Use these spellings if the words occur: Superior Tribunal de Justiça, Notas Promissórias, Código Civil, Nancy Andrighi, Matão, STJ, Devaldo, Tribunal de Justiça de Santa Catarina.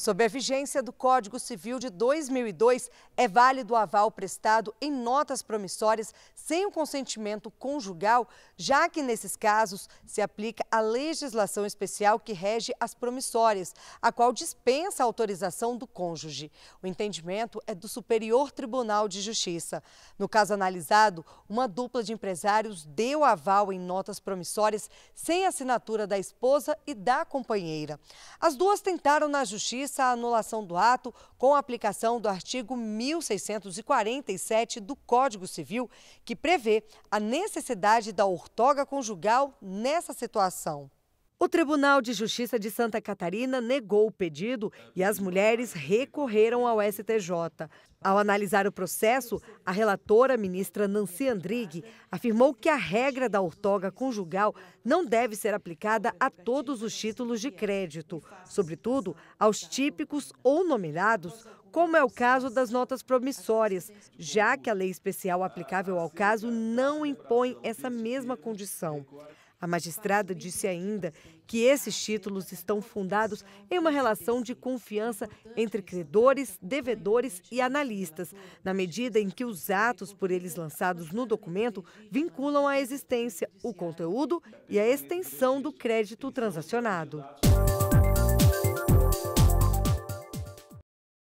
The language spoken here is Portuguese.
Sob a vigência do Código Civil de 2002, é válido o aval prestado em notas promissórias sem o consentimento conjugal, já que nesses casos se aplica a legislação especial que rege as promissórias, a qual dispensa a autorização do cônjuge. O entendimento é do Superior Tribunal de Justiça. No caso analisado, uma dupla de empresários deu aval em notas promissórias sem a assinatura da esposa e da companheira. As duas tentaram na justiça a anulação do ato com a aplicação do artigo 1647 do Código Civil, que prevê a necessidade da outorga conjugal nessa situação. O Tribunal de Justiça de Santa Catarina negou o pedido e as mulheres recorreram ao STJ. Ao analisar o processo, a relatora, ministra Nancy Andrighi, afirmou que a regra da outorga conjugal não deve ser aplicada a todos os títulos de crédito, sobretudo aos típicos ou nominados, como é o caso das notas promissórias, já que a lei especial aplicável ao caso não impõe essa mesma condição. A magistrada disse ainda que esses títulos estão fundados em uma relação de confiança entre credores, devedores e analistas, na medida em que os atos por eles lançados no documento vinculam a existência, o conteúdo e a extensão do crédito transacionado.